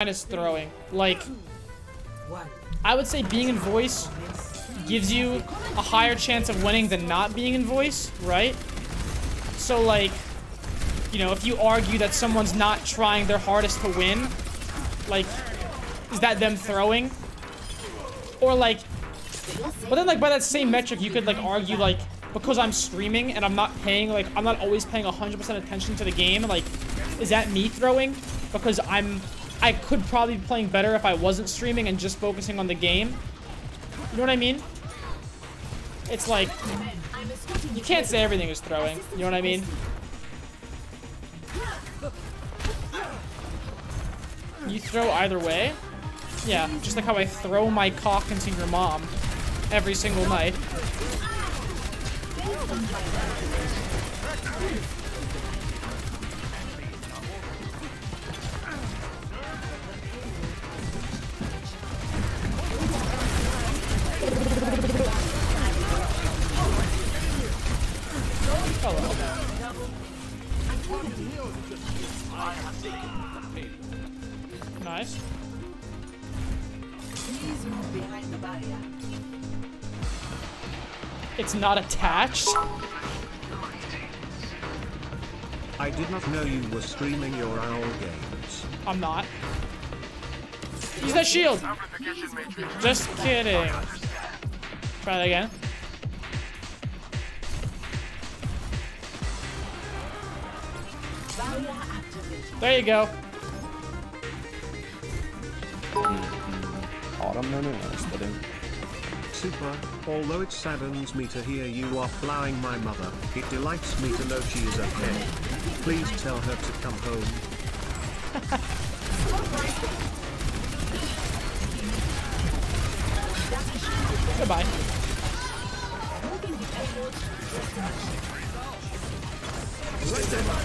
kind of throwing. Like, I would say being in voice gives you a higher chance of winning than not being in voice, right? So, like, you know, if you argue that someone's not trying their hardest to win, like, is that them throwing? Or, like, but then, like, by that same metric, you could, like, argue, like, because I'm streaming and I'm not paying, like, I'm not always paying 100% attention to the game, like, is that me throwing? Because I could probably be playing better if I wasn't streaming and just focusing on the game. You know what I mean? It's like, you can't say everything is throwing. You know what I mean? You throw either way? Yeah, just like how I throw my cock into your mom every single night. Nice. It's not attached. I did not know you were streaming your owl games. I'm not. Use that shield. Just kidding. Try that again. There you go. Super, although it saddens me to hear you are flying my mother, it delights me to know she is okay. Please tell her to come home. Goodbye.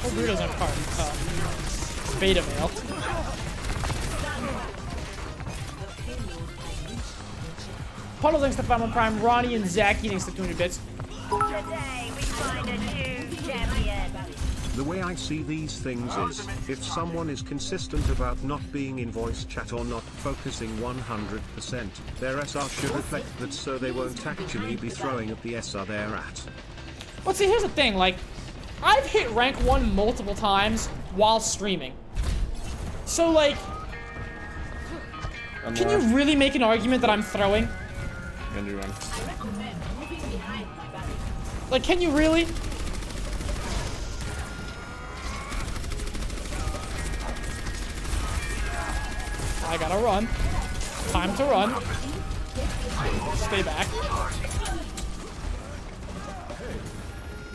Oh, Bruto's on card. Oh. Beta male. Puddle thanks to Final Prime, Ronnie and Zach thanks to 200 bits. Today we find a new champion. The way I see these things is, if someone is consistent about not being in voice chat or not focusing 100%, their SR should reflect that so they won't actually be throwing at the SR they're at. Well, see, here's the thing, like, I've hit rank 1 multiple times while streaming. So, like, can you really make an argument that I'm throwing? Like, can you really? I gotta run. Time to run. Stay back.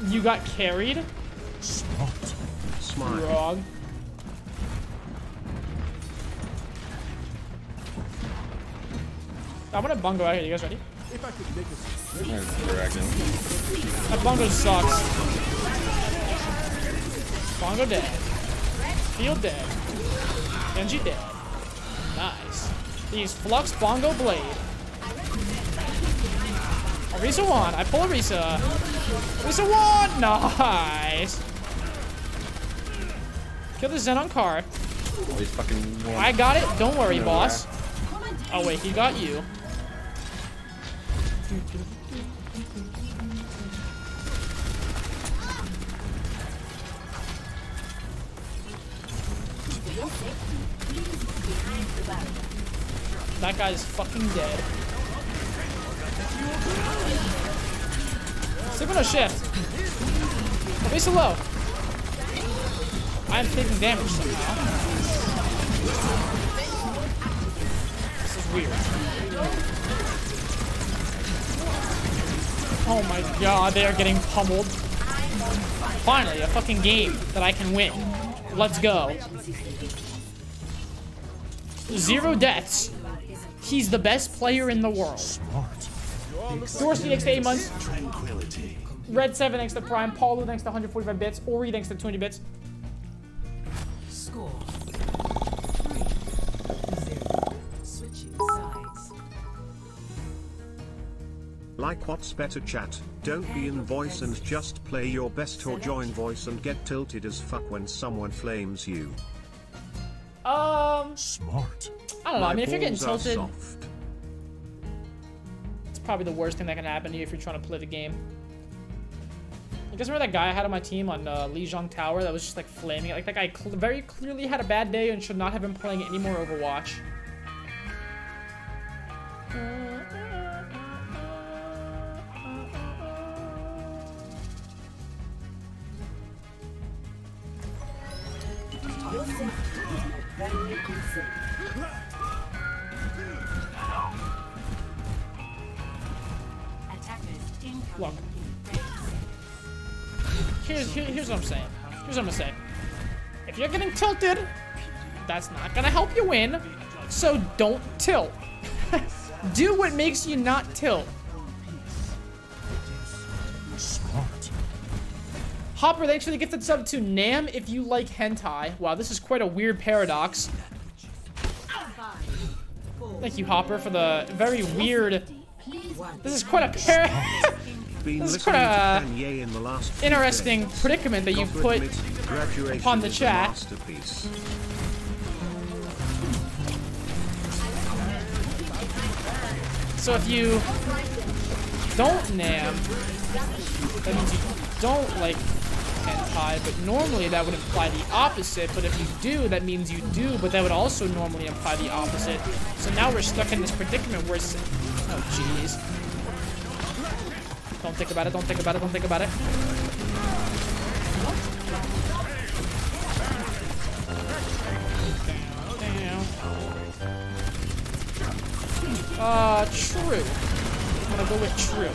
You got carried? Smart. Wrong. I'm gonna bungo out here. You guys ready? If I could make it. That bungo sucks. Bungo dead. Field dead. Genji dead. Nice. These Flux Bongo Blade. Orisa won. I pull Orisa. Orisa won. Nice. Kill the Xenon card. I got it. Don't worry, boss. Oh wait, he got you. That guy is fucking dead. Super no shift. Orisa low. I am taking damage somehow. This is weird. Oh my god, they are getting pummeled. Finally, a fucking game that I can win. Let's go. 0 deaths. He's the best player in the world. Dorsey thanks to 8 months. Red7 thanks to Prime. Paulo thanks to 145 bits. Ori thanks to 20 bits. Score. Like, what's better chat? Don't be in voice and just play your best, or join voice and get tilted as fuck when someone flames you. Smart. I don't know. I mean, if you're getting tilted, it's probably the worst thing that can happen to you if you're trying to play the game. You guys remember that guy I had on my team on Lijiang Tower that was just like flaming? Like that guy very clearly had a bad day and should not have been playing any more Overwatch. Look, here's what I'm saying. Here's what I'm gonna say. If you're getting tilted, that's not gonna help you win. So don't tilt. Do what makes you not tilt. Smart. Hopper, thanks for the gifted sub to Nam. If you like hentai, wow, this is quite a weird paradox. Thank you, Hopper, for the very weird. This is quite a this is quite a interesting predicament that you've put upon the chat. So if you don't Nam, that means you don't like hentai, but normally that would imply the opposite, but if you do, that means you do, but that would also normally imply the opposite. So now we're stuck in this predicament where it's... Oh, jeez. Don't think about it, don't think about it, don't think about it. True. I'm gonna go with true.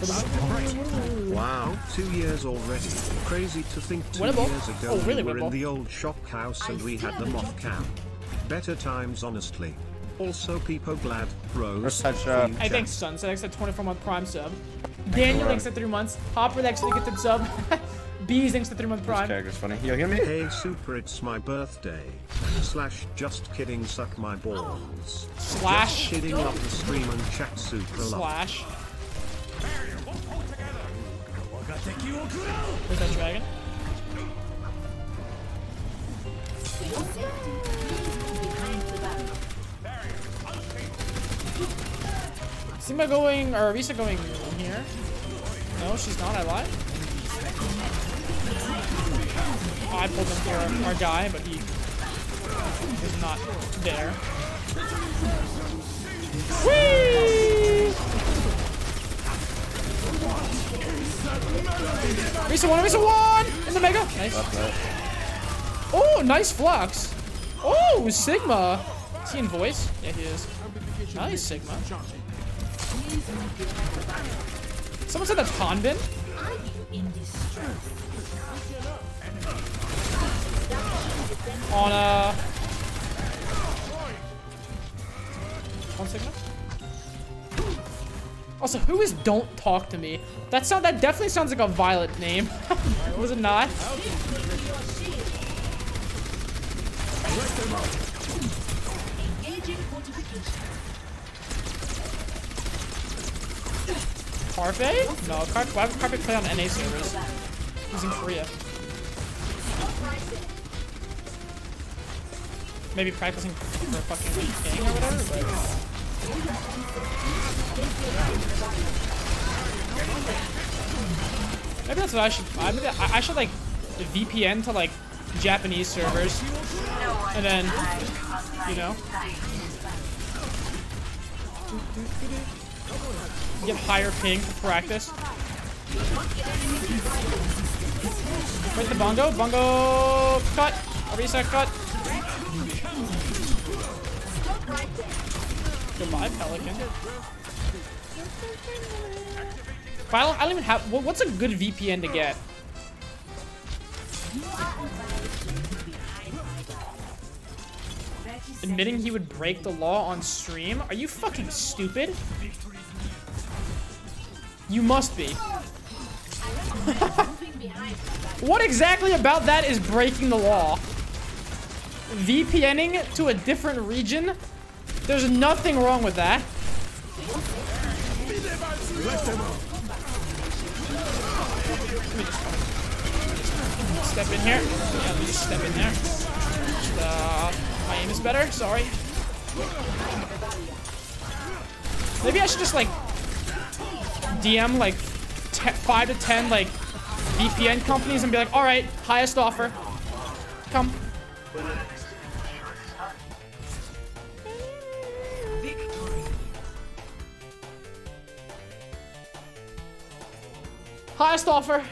Not so bad. Wow, 2 years already. Crazy to think 2 years ago we were in the old shop house and we had the moth cow. Better times, honestly. Also, people glad. Rose. I think Sun said a 24-month prime sub. Daniel thanks at 3 months. Hopper thanks to get the sub. Bees thanks to 3 month prime. This funny. You hear me? Hey Super, it's my birthday. Slash just kidding, suck my balls. Slash just kidding, love the stream and chat Super. Slash. Where's that dragon? Sima going, or Orisa going here? No, she's not. I lied. I pulled him for our guy, but he is not there. Whee! Orisa one! In the mega! Nice. Oh, nice flux. Oh, Sigma. Is he in voice? Yeah, he is. Nice, Sigma. Someone said that's Hanbin? On a... One second. Also, who is Don't Talk to Me? That sound, that definitely sounds like a Violet name. Was it not? Carpe? No, why would Carpe play on NA servers? He's in Korea. Maybe practicing for a fucking game or whatever, but... Maybe that's what I should... I should, like, VPN to, like, Japanese servers. And then, you know... Get higher ping to practice. Where's the bongo? Bongo cut. Orisa cut. Goodbye, Pelican. But I don't even have... What's a good VPN to get? Admitting he would break the law on stream? Are you fucking stupid? You must be. What exactly about that is breaking the law? VPNing to a different region? There's nothing wrong with that. me just step in here. Yeah, let me just step in there. And, my aim is better. Sorry. Maybe I should just like DM like 5 to 10 like VPN companies and be like, all right, highest offer, come. Highest offer.